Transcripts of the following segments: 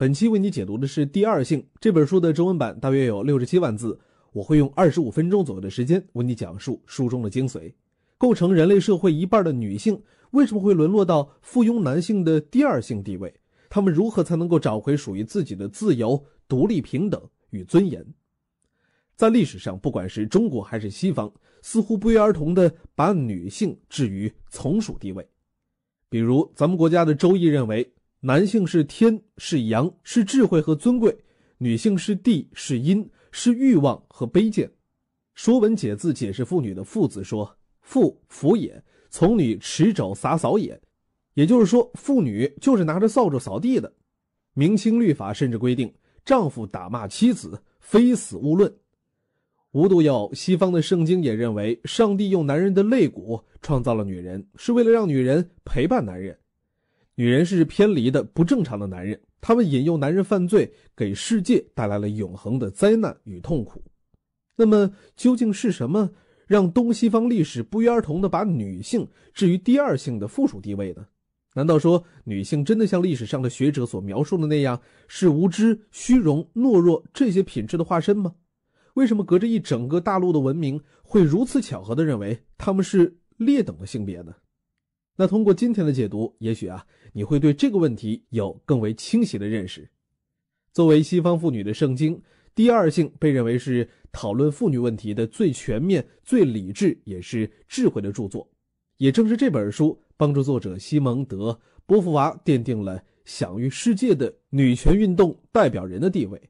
本期为你解读的是《第二性》这本书的中文版，大约有67万字，我会用25分钟左右的时间为你讲述书中的精髓。构成人类社会一半的女性为什么会沦落到附庸男性的第二性地位？她们如何才能够找回属于自己的自由、独立、平等与尊严？在历史上，不管是中国还是西方，似乎不约而同地把女性置于从属地位。比如咱们国家的《周易》认为，男性是天，是阳，是智慧和尊贵；女性是地，是阴，是欲望和卑贱。《说文解字》解释妇女的妇字说，妇，妇也，从女持肘洒扫也，也就是说，妇女就是拿着扫帚扫地的。明清律法甚至规定，丈夫打骂妻子，非死勿论。无独有偶，西方的圣经也认为，上帝用男人的肋骨创造了女人，是为了让女人陪伴男人。女人是偏离的不正常的男人，他们引诱男人犯罪，给世界带来了永恒的灾难与痛苦。那么究竟是什么让东西方历史不约而同地把女性置于第二性的附属地位呢？难道说女性真的像历史上的学者所描述的那样，是无知、虚荣、懦弱这些品质的化身吗？为什么隔着一整个大陆的文明会如此巧合地认为他们是劣等的性别呢？那通过今天的解读，也许你会对这个问题有更为清晰的认识。作为西方妇女的圣经，第二性被认为是讨论妇女问题的最全面、最理智也是智慧的著作。也正是这本书帮助作者西蒙德·波伏娃奠定了享誉世界的女权运动代表人的地位。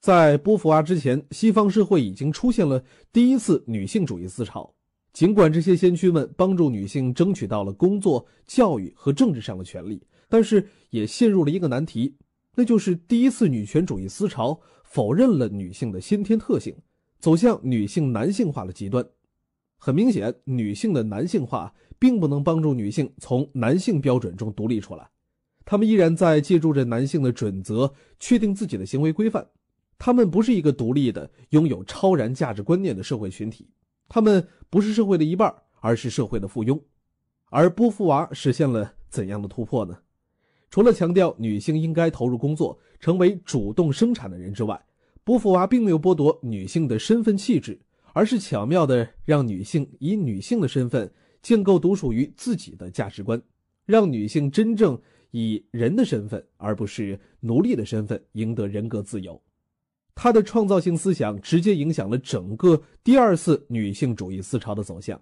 在波伏娃之前，西方社会已经出现了第一次女性主义思潮。尽管这些先驱们帮助女性争取到了工作、教育和政治上的权利，但是也陷入了一个难题，那就是第一次女权主义思潮否认了女性的先天特性，走向女性男性化的极端。很明显，女性的男性化并不能帮助女性从男性标准中独立出来，她们依然在借助着男性的准则确定自己的行为规范。她们不是一个独立的、拥有超然价值观念的社会群体，他们不是社会的一半，而是社会的附庸。而波伏娃实现了怎样的突破呢？除了强调女性应该投入工作，成为主动生产的人之外，波伏娃并没有剥夺女性的身份气质，而是巧妙地让女性以女性的身份建构独属于自己的价值观，让女性真正以人的身份，而不是奴隶的身份，赢得人格自由。她的创造性思想直接影响了整个第二次女性主义思潮的走向。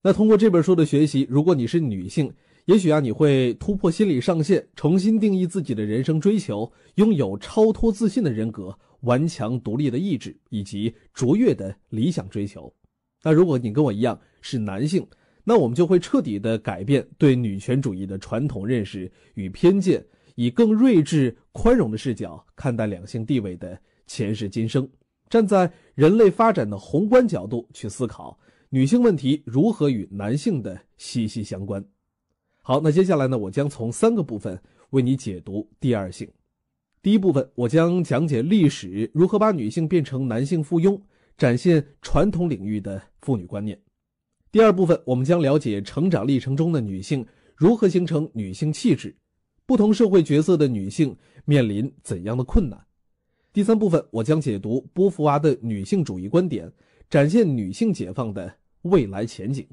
那通过这本书的学习，如果你是女性，也许你会突破心理上限，重新定义自己的人生追求，拥有超脱自信的人格、顽强独立的意志以及卓越的理想追求。那如果你跟我一样是男性，那我们就会彻底的改变对女权主义的传统认识与偏见，以更睿智、宽容的视角看待两性地位的前世今生，站在人类发展的宏观角度去思考女性问题如何与男性的息息相关。好，那接下来呢，我将从三个部分为你解读第二性。第一部分，我将讲解历史如何把女性变成男性附庸，展现传统领域的妇女观念。第二部分，我们将了解成长历程中的女性如何形成女性气质，不同社会角色的女性面临怎样的困难。第三部分，我将解读波伏娃的女性主义观点，展现女性解放的未来前景。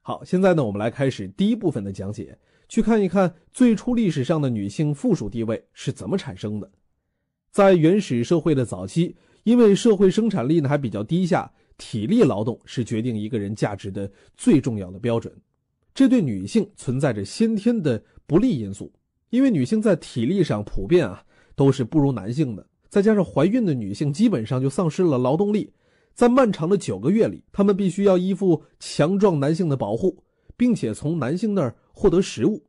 好，现在呢，我们来开始第一部分的讲解，去看一看最初历史上的女性附属地位是怎么产生的。在原始社会的早期，因为社会生产力呢还比较低下，体力劳动是决定一个人价值的最重要的标准，这对女性存在着先天的不利因素。因为女性在体力上普遍都是不如男性的，再加上怀孕的女性基本上就丧失了劳动力，在漫长的9个月里，她们必须要依附强壮男性的保护，并且从男性那儿获得食物。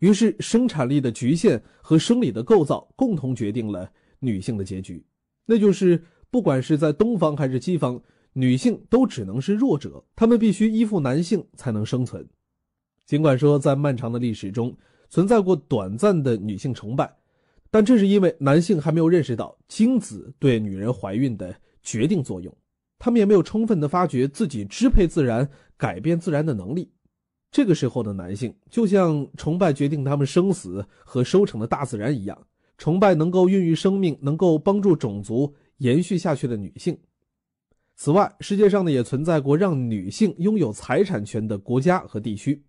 于是生产力的局限和生理的构造共同决定了女性的结局，那就是不管是在东方还是西方，女性都只能是弱者，她们必须依附男性才能生存。尽管说在漫长的历史中存在过短暂的女性崇拜，但这是因为男性还没有认识到精子对女人怀孕的决定作用，他们也没有充分的发掘自己支配自然、改变自然的能力。这个时候的男性就像崇拜决定他们生死和收成的大自然一样，崇拜能够孕育生命、能够帮助种族延续下去的女性。此外，世界上呢也存在过让女性拥有财产权的国家和地区。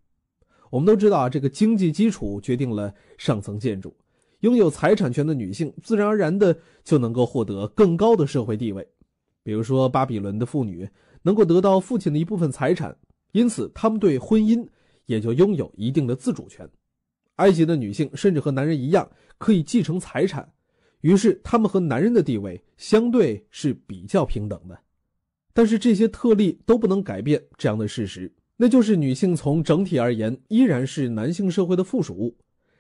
我们都知道啊，这个经济基础决定了上层建筑，拥有财产权的女性自然而然的就能够获得更高的社会地位。比如说，巴比伦的妇女能够得到父亲的一部分财产，因此她们对婚姻也就拥有一定的自主权。埃及的女性甚至和男人一样可以继承财产，于是她们和男人的地位相对是比较平等的。但是这些特例都不能改变这样的事实，那就是女性从整体而言依然是男性社会的附属物。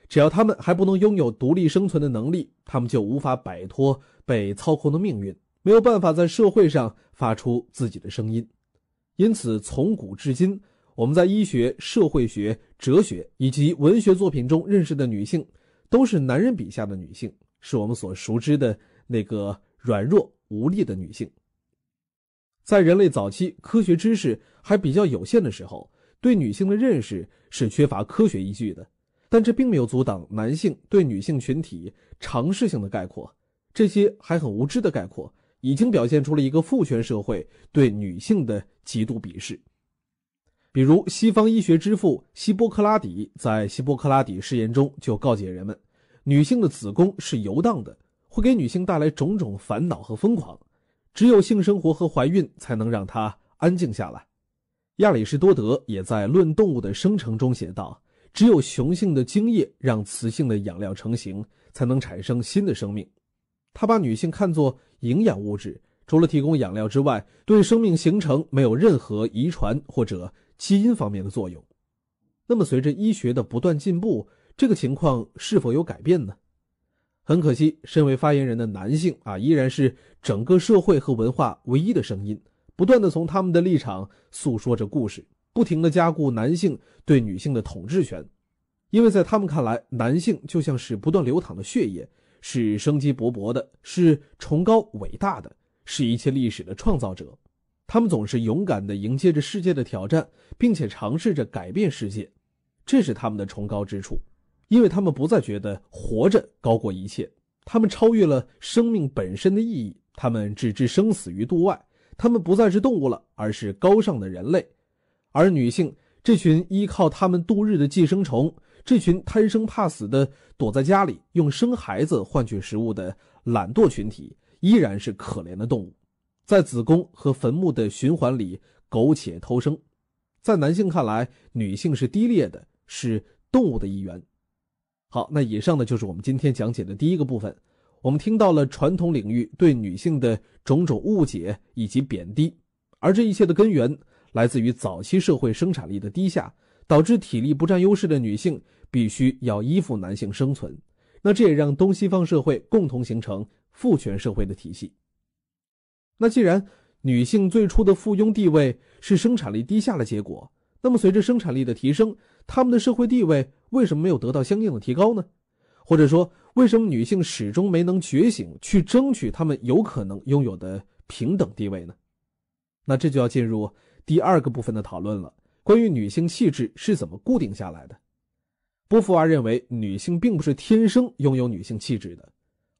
只要她们还不能拥有独立生存的能力，她们就无法摆脱被操控的命运，没有办法在社会上发出自己的声音。因此，从古至今，我们在医学、社会学、哲学以及文学作品中认识的女性，都是男人笔下的女性，是我们所熟知的那个软弱无力的女性。在人类早期科学知识还比较有限的时候，对女性的认识是缺乏科学依据的，但这并没有阻挡男性对女性群体尝试性的概括。这些还很无知的概括已经表现出了一个父权社会对女性的极度鄙视。比如，西方医学之父希波克拉底在希波克拉底誓言中就告诫人们，女性的子宫是游荡的，会给女性带来种种烦恼和疯狂，只有性生活和怀孕才能让她安静下来。亚里士多德也在《论动物的生成》中写道，只有雄性的精液让雌性的养料成型，才能产生新的生命。他把女性看作营养物质，除了提供养料之外，对生命形成没有任何遗传或者基因方面的作用。那么随着医学的不断进步，这个情况是否有改变呢？很可惜，身为发言人的男性依然是整个社会和文化唯一的声音，不断地从他们的立场诉说着故事，不停地加固男性对女性的统治权。因为在他们看来，男性就像是不断流淌的血液，是生机勃勃的，是崇高伟大的，是一切历史的创造者。他们总是勇敢地迎接着世界的挑战，并且尝试着改变世界，这是他们的崇高之处。因为他们不再觉得活着高过一切，他们超越了生命本身的意义，他们置之生死于度外，他们不再是动物了，而是高尚的人类。而女性，这群依靠他们度日的寄生虫，这群贪生怕死的躲在家里用生孩子换取食物的懒惰群体，依然是可怜的动物，在子宫和坟墓的循环里苟且偷生。在男性看来，女性是低劣的，是动物的一员。好，那以上呢就是我们今天讲解的第一个部分。我们听到了传统领域对女性的种种误解以及贬低，而这一切的根源来自于早期社会生产力的低下，导致体力不占优势的女性必须要依附男性生存。那这也让东西方社会共同形成父权社会的体系。那既然女性最初的附庸地位是生产力低下的结果，那么随着生产力的提升，她们的社会地位为什么没有得到相应的提高呢？或者说，为什么女性始终没能觉醒去争取她们有可能拥有的平等地位呢？那这就要进入第二个部分的讨论了，关于女性气质是怎么固定下来的。波伏娃认为，女性并不是天生拥有女性气质的。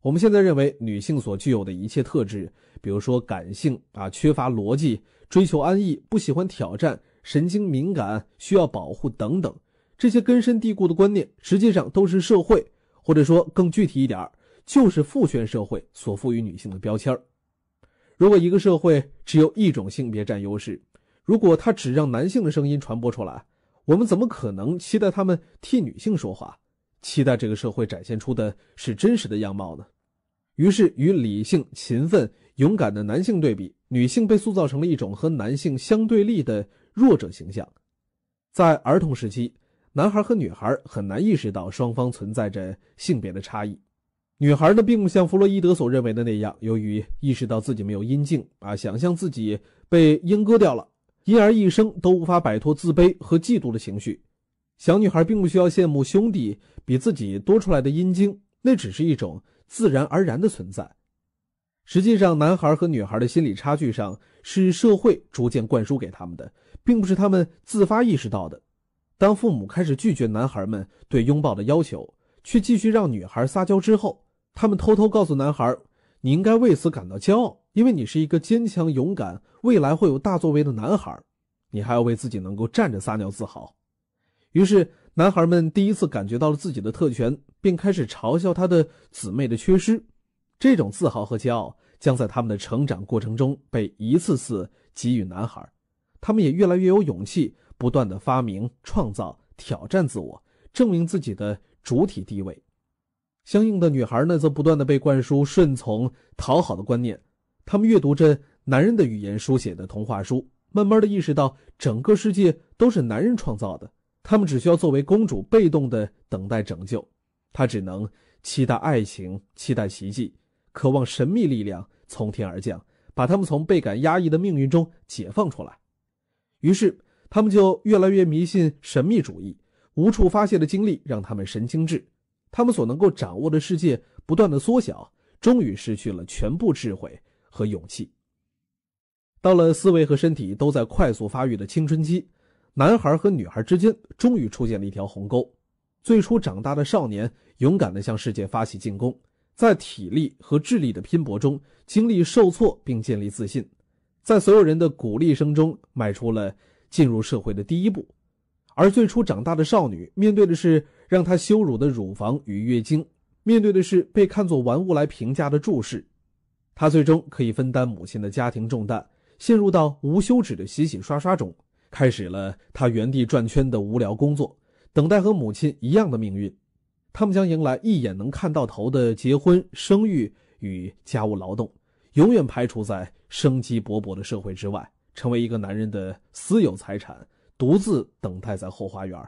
我们现在认为女性所具有的一切特质，比如说感性、缺乏逻辑、追求安逸、不喜欢挑战、神经敏感、需要保护等等，这些根深蒂固的观念实际上都是社会，或者说更具体一点，就是父权社会所赋予女性的标签。如果一个社会只有一种性别占优势，如果它只让男性的声音传播出来，我们怎么可能期待他们替女性说话，期待这个社会展现出的是真实的样貌呢？于是与理性、勤奋、勇敢的男性对比，女性被塑造成了一种和男性相对立的弱者形象。在儿童时期，男孩和女孩很难意识到双方存在着性别的差异。女孩呢，并不像弗洛伊德所认为的那样，由于意识到自己没有阴茎想象自己被阉割掉了，因而一生都无法摆脱自卑和嫉妒的情绪。小女孩并不需要羡慕兄弟比自己多出来的阴茎，那只是一种自然而然的存在。实际上，男孩和女孩的心理差距上是社会逐渐灌输给他们的，并不是他们自发意识到的。当父母开始拒绝男孩们对拥抱的要求，却继续让女孩撒娇之后，他们偷偷告诉男孩，你应该为此感到骄傲，因为你是一个坚强勇敢，未来会有大作为的男孩，你还要为自己能够站着撒尿自豪。于是男孩们第一次感觉到了自己的特权，并开始嘲笑他的姊妹的缺失。这种自豪和骄傲将在他们的成长过程中被一次次给予男孩，他们也越来越有勇气，不断地发明、创造、挑战自我，证明自己的主体地位。相应的女孩呢，则不断地被灌输顺从、讨好的观念，他们阅读着男人的语言书写的童话书，慢慢地意识到整个世界都是男人创造的，他们只需要作为公主被动地等待拯救，她只能期待爱情，期待奇迹，渴望神秘力量从天而降，把他们从倍感压抑的命运中解放出来。于是他们就越来越迷信神秘主义，无处发泄的精力让他们神经质，他们所能够掌握的世界不断地缩小，终于失去了全部智慧和勇气。到了思维和身体都在快速发育的青春期，男孩和女孩之间终于出现了一条鸿沟。最初长大的少年勇敢地向世界发起进攻，在体力和智力的拼搏中经历受挫并建立自信，在所有人的鼓励声中迈出了进入社会的第一步。而最初长大的少女面对的是让她羞辱的乳房与月经，面对的是被看作玩物来评价的注视，她最终可以分担母亲的家庭重担，陷入到无休止的洗洗刷刷中，开始了他原地转圈的无聊工作，等待和母亲一样的命运。他们将迎来一眼能看到头的结婚、生育与家务劳动，永远排除在生机勃勃的社会之外，成为一个男人的私有财产，独自等待在后花园。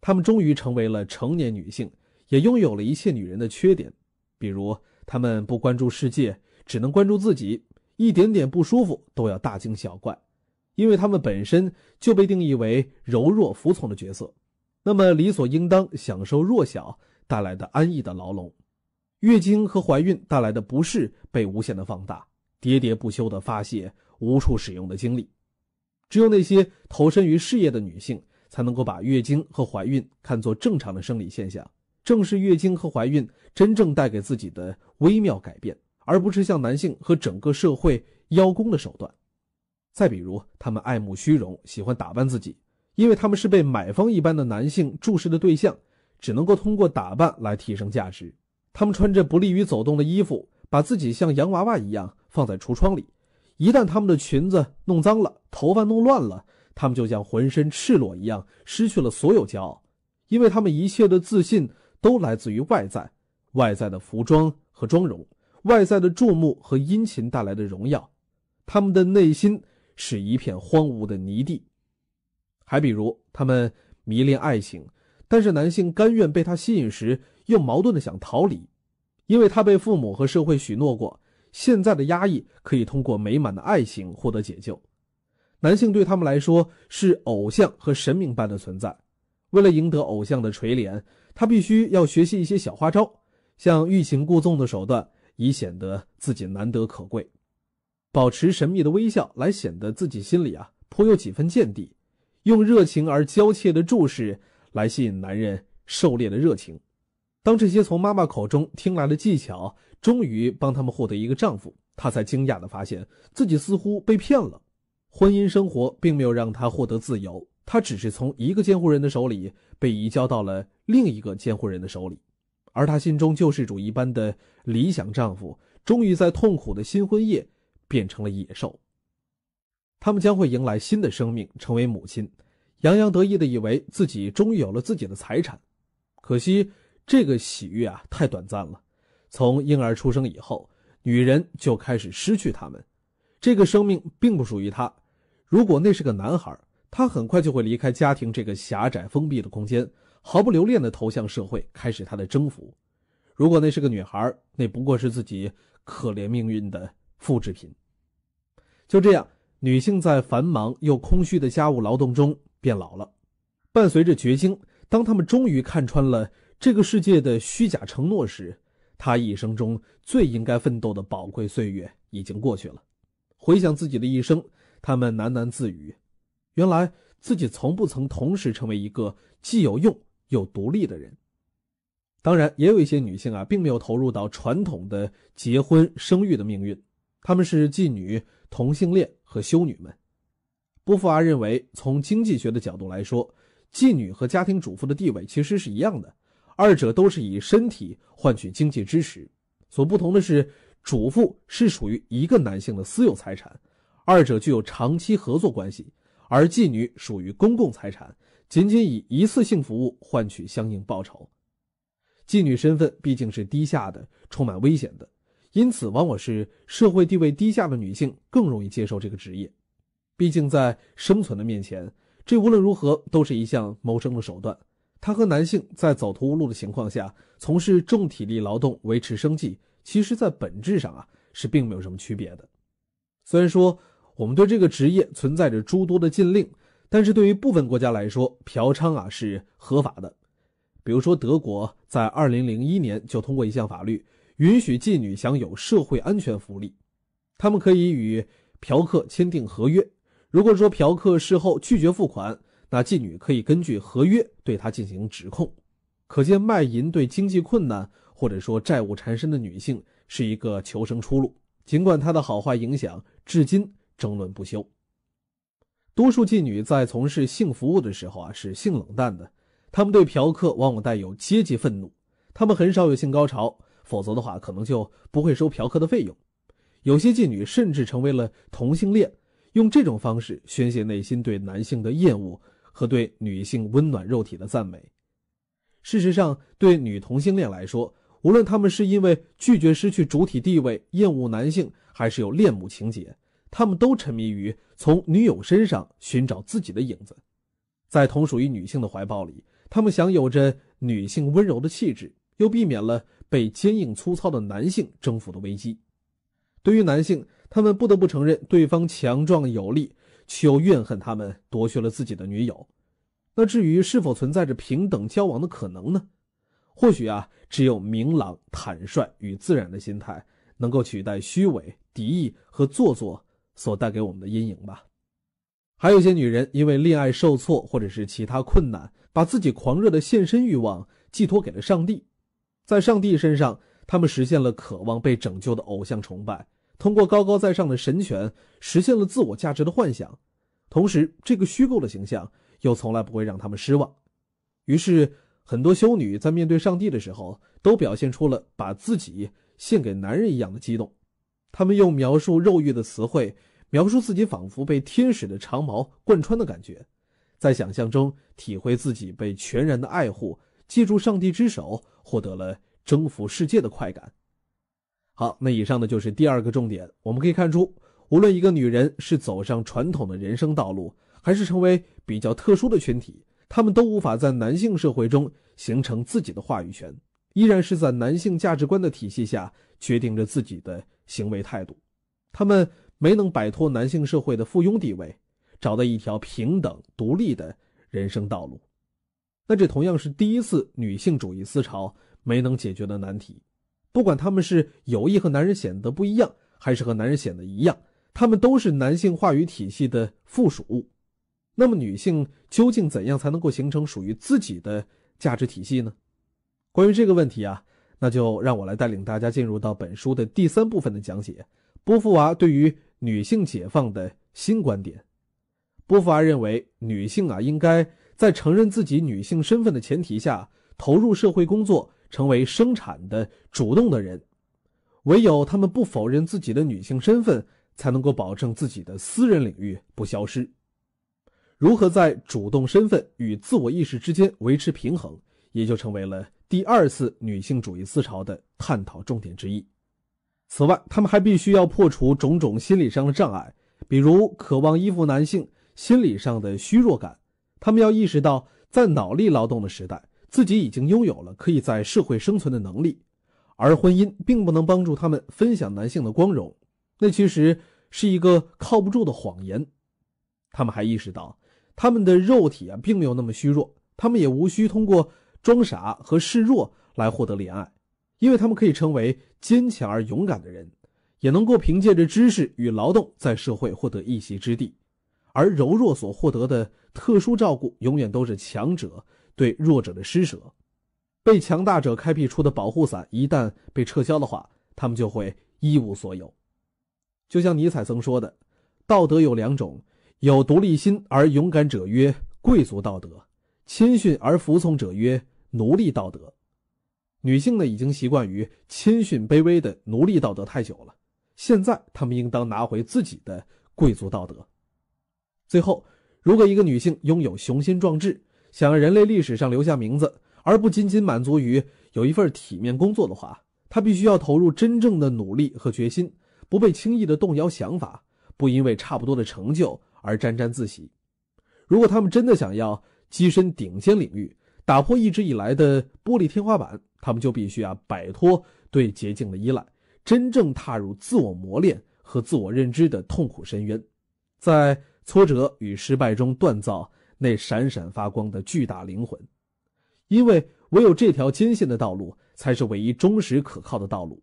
他们终于成为了成年女性，也拥有了一切女人的缺点，比如他们不关注世界，只能关注自己，一点点不舒服都要大惊小怪，因为他们本身就被定义为柔弱服从的角色，那么理所应当享受弱小带来的安逸的牢笼。月经和怀孕带来的不适被无限的放大，喋喋不休的发泄，无处使用的精力。只有那些投身于事业的女性才能够把月经和怀孕看作正常的生理现象，正是月经和怀孕真正带给自己的微妙改变，而不是像男性和整个社会邀功的手段。再比如他们爱慕虚荣，喜欢打扮自己，因为他们是被买方一般的男性注视的对象，只能够通过打扮来提升价值。他们穿着不利于走动的衣服，把自己像洋娃娃一样放在橱窗里，一旦他们的裙子弄脏了，头发弄乱了，他们就像浑身赤裸一样失去了所有骄傲，因为他们一切的自信都来自于外在，外在的服装和妆容，外在的注目和殷勤带来的荣耀，他们的内心是一片荒芜的泥地。还比如他们迷恋爱情，但是男性甘愿被他吸引时又矛盾的想逃离，因为他被父母和社会许诺过，现在的压抑可以通过美满的爱情获得解救。男性对他们来说是偶像和神明般的存在，为了赢得偶像的垂怜，他必须要学习一些小花招，像欲擒故纵的手段，以显得自己难得可贵，保持神秘的微笑来显得自己心里颇有几分见地，用热情而娇怯的注视来吸引男人狩猎的热情。当这些从妈妈口中听来的技巧终于帮他们获得一个丈夫，她才惊讶地发现自己似乎被骗了。婚姻生活并没有让她获得自由，她只是从一个监护人的手里被移交到了另一个监护人的手里，而她心中救世主一般的理想丈夫终于在痛苦的新婚夜变成了野兽。他们将会迎来新的生命，成为母亲，洋洋得意地以为自己终于有了自己的财产。可惜这个喜悦太短暂了，从婴儿出生以后，女人就开始失去他们，这个生命并不属于她。如果那是个男孩，他很快就会离开家庭这个狭窄封闭的空间，毫不留恋地投向社会，开始他的征服。如果那是个女孩，那不过是自己可怜命运的复制品。就这样，女性在繁忙又空虚的家务劳动中变老了，伴随着绝经。当她们终于看穿了这个世界的虚假承诺时，她一生中最应该奋斗的宝贵岁月已经过去了。回想自己的一生，她们喃喃自语，原来自己从不曾同时成为一个既有用又独立的人。当然，也有一些女性啊，并没有投入到传统的结婚生育的命运，她们是妓女、同性恋和修女们。波伏娃认为，从经济学的角度来说，妓女和家庭主妇的地位其实是一样的，二者都是以身体换取经济支持。所不同的是，主妇是属于一个男性的私有财产，二者具有长期合作关系，而妓女属于公共财产，仅仅以一次性服务换取相应报酬。妓女身份毕竟是低下的，充满危险的，因此往往是社会地位低下的女性更容易接受这个职业。毕竟在生存的面前，这无论如何都是一项谋生的手段。她和男性在走投无路的情况下从事重体力劳动维持生计，其实在本质上啊是并没有什么区别的。虽然说我们对这个职业存在着诸多的禁令，但是对于部分国家来说，嫖娼啊是合法的。比如说德国在2001年就通过一项法律，允许妓女享有社会安全福利，他们可以与嫖客签订合约，如果说嫖客事后拒绝付款，那妓女可以根据合约对他进行指控。可见卖淫对经济困难或者说债务缠身的女性是一个求生出路，尽管她的好坏影响至今争论不休。多数妓女在从事性服务的时候啊是性冷淡的，她们对嫖客往往带有阶级愤怒，她们很少有性高潮，否则的话可能就不会收嫖客的费用。有些妓女甚至成为了同性恋，用这种方式宣泄内心对男性的厌恶和对女性温暖肉体的赞美。事实上，对女同性恋来说，无论她们是因为拒绝失去主体地位厌恶男性，还是有恋母情节，她们都沉迷于从女友身上寻找自己的影子。在同属于女性的怀抱里，她们享有着女性温柔的气质，又避免了被坚硬粗糙的男性征服的危机。对于男性，他们不得不承认对方强壮有力，却又怨恨他们夺去了自己的女友。那至于是否存在着平等交往的可能呢？或许啊，只有明朗、坦率与自然的心态，能够取代虚伪、敌意和做作所带给我们的阴影吧。还有些女人因为恋爱受挫或者是其他困难，把自己狂热的献身欲望寄托给了上帝，在上帝身上，她们实现了渴望被拯救的偶像崇拜，通过高高在上的神权实现了自我价值的幻想，同时这个虚构的形象又从来不会让他们失望。于是很多修女在面对上帝的时候，都表现出了把自己献给男人一样的激动，他们用描述肉欲的词汇描述自己仿佛被天使的长矛贯穿的感觉，在想象中体会自己被全然的爱护，借助上帝之手获得了征服世界的快感。好，那以上呢就是第二个重点。我们可以看出，无论一个女人是走上传统的人生道路，还是成为比较特殊的群体，她们都无法在男性社会中形成自己的话语权，依然是在男性价值观的体系下决定着自己的行为态度。她们没能摆脱男性社会的附庸地位，找到一条平等独立的人生道路。那这同样是第一次女性主义思潮没能解决的难题。不管他们是有意和男人显得不一样，还是和男人显得一样，他们都是男性话语体系的附属物。那么女性究竟怎样才能够形成属于自己的价值体系呢？关于这个问题啊，那就让我来带领大家进入到本书的第三部分的讲解，波伏娃对于女性解放的新观点。波伏娃认为，女性啊应该在承认自己女性身份的前提下，投入社会工作，成为生产的主动的人。唯有他们不否认自己的女性身份，才能够保证自己的私人领域不消失。如何在主动身份与自我意识之间维持平衡，也就成为了第二次女性主义思潮的探讨重点之一。此外，他们还必须要破除种种心理上的障碍，比如渴望依附男性、心理上的虚弱感。他们要意识到，在脑力劳动的时代，自己已经拥有了可以在社会生存的能力，而婚姻并不能帮助他们分享男性的光荣，那其实是一个靠不住的谎言。他们还意识到，他们的肉体啊并没有那么虚弱，他们也无需通过装傻和示弱来获得怜爱，因为他们可以成为坚强而勇敢的人，也能够凭借着知识与劳动在社会获得一席之地。而柔弱所获得的特殊照顾，永远都是强者对弱者的施舍。被强大者开辟出的保护伞一旦被撤销的话，他们就会一无所有。就像尼采曾说的，道德有两种，有独立心而勇敢者曰贵族道德，谦逊而服从者曰奴隶道德。女性呢，已经习惯于谦逊卑微的奴隶道德太久了，现在她们应当拿回自己的贵族道德。最后，如果一个女性拥有雄心壮志，想让人类历史上留下名字，而不仅仅满足于有一份体面工作的话，她必须要投入真正的努力和决心，不被轻易的动摇想法，不因为差不多的成就而沾沾自喜。如果他们真的想要跻身顶尖领域，打破一直以来的玻璃天花板，他们就必须摆脱对捷径的依赖，真正踏入自我磨练和自我认知的痛苦深渊，在挫折与失败中锻造那闪闪发光的巨大灵魂。因为唯有这条艰险的道路才是唯一忠实可靠的道路，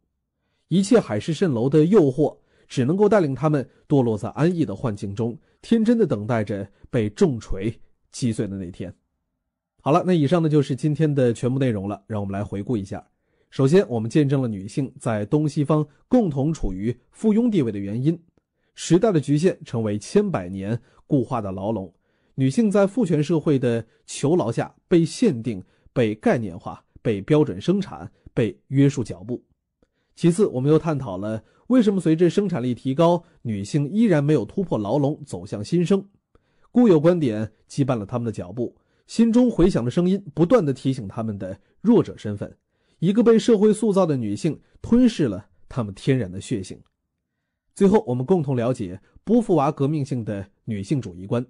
一切海市蜃楼的诱惑只能够带领他们堕落在安逸的幻境中，天真的等待着被重锤击碎的那天。好了，那以上呢就是今天的全部内容了，让我们来回顾一下。首先，我们见证了女性在东西方共同处于附庸地位的原因。时代的局限成为千百年固化的牢笼，女性在父权社会的囚牢下被限定、被概念化、被标准生产、被约束脚步。其次，我们又探讨了为什么随着生产力提高，女性依然没有突破牢笼走向新生。固有观点羁绊了他们的脚步，心中回响的声音不断地提醒他们的弱者身份，一个被社会塑造的女性吞噬了他们天然的血性。最后，我们共同了解波伏娃革命性的女性主义观，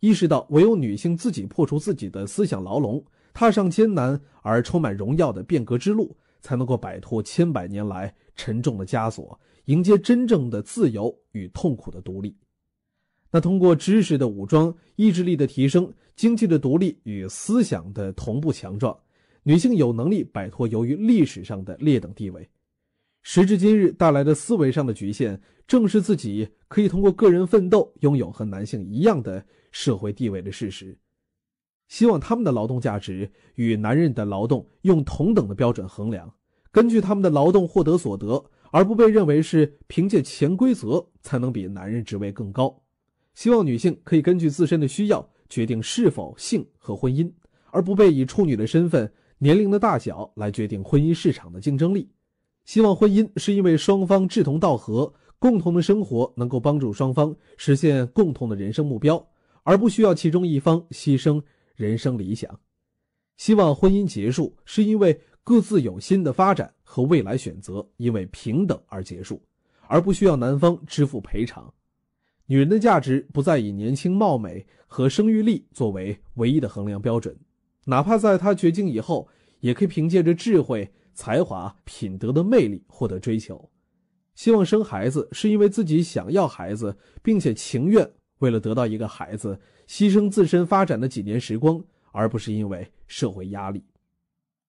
意识到唯有女性自己破除自己的思想牢笼，踏上艰难而充满荣耀的变革之路，才能够摆脱千百年来沉重的枷锁，迎接真正的自由与痛苦的独立。那通过知识的武装、意志力的提升、经济的独立与思想的同步强壮，女性有能力摆脱由于历史上的劣等地位。时至今日带来的思维上的局限，正是自己可以通过个人奋斗拥有和男性一样的社会地位的事实。希望他们的劳动价值与男人的劳动用同等的标准衡量，根据他们的劳动获得所得，而不被认为是凭借潜规则才能比男人职位更高。希望女性可以根据自身的需要决定是否性和婚姻，而不被以处女的身份、年龄的大小来决定婚姻市场的竞争力。希望婚姻是因为双方志同道合，共同的生活能够帮助双方实现共同的人生目标，而不需要其中一方牺牲人生理想。希望婚姻结束是因为各自有新的发展和未来选择，因为平等而结束，而不需要男方支付赔偿。女人的价值不再以年轻貌美和生育力作为唯一的衡量标准，哪怕在她绝境以后，也可以凭借着智慧、才华、品德的魅力获得追求。希望生孩子是因为自己想要孩子，并且情愿为了得到一个孩子牺牲自身发展的几年时光，而不是因为社会压力。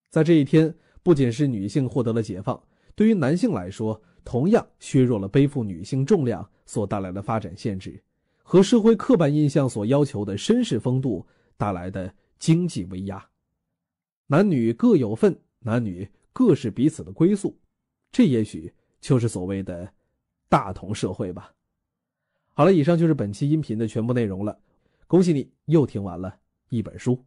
在这一天，不仅是女性获得了解放，对于男性来说，同样削弱了背负女性重量所带来的发展限制，和社会刻板印象所要求的绅士风度带来的经济威压。男女各有份，男女各是彼此的归宿，这也许就是所谓的大同社会吧。好了，以上就是本期音频的全部内容了。恭喜你又听完了一本书。